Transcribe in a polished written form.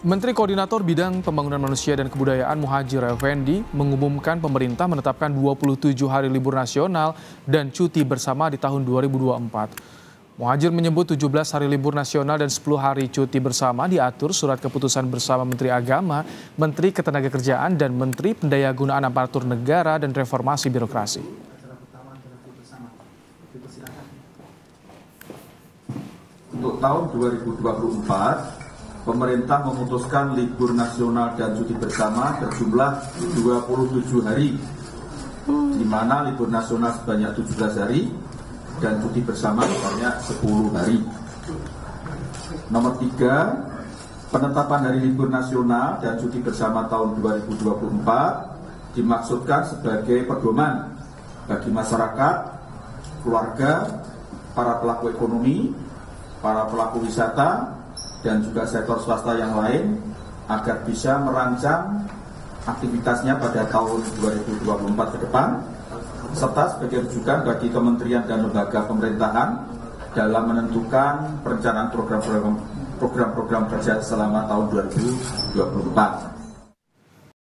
Menteri Koordinator Bidang Pembangunan Manusia dan Kebudayaan Muhajir Effendi mengumumkan pemerintah menetapkan 27 hari libur nasional dan cuti bersama di tahun 2024. Muhajir menyebut 17 hari libur nasional dan 10 hari cuti bersama diatur surat keputusan bersama Menteri Agama, Menteri Ketenagakerjaan, dan Menteri Pendayagunaan Aparatur Negara dan Reformasi Birokrasi. Untuk tahun 2024, pemerintah memutuskan libur nasional dan cuti bersama berjumlah 27 hari, di mana libur nasional sebanyak 17 hari dan cuti bersama sebanyak 10 hari. Nomor 3, penetapan hari libur nasional dan cuti bersama tahun 2024 dimaksudkan sebagai pedoman bagi masyarakat, keluarga, para pelaku ekonomi, para pelaku wisata, dan juga sektor swasta yang lain agar bisa merancang aktivitasnya pada tahun 2024 ke depan, serta sebagai rujukan bagi kementerian dan lembaga pemerintahan dalam menentukan perencanaan program-program kerja selama tahun 2024.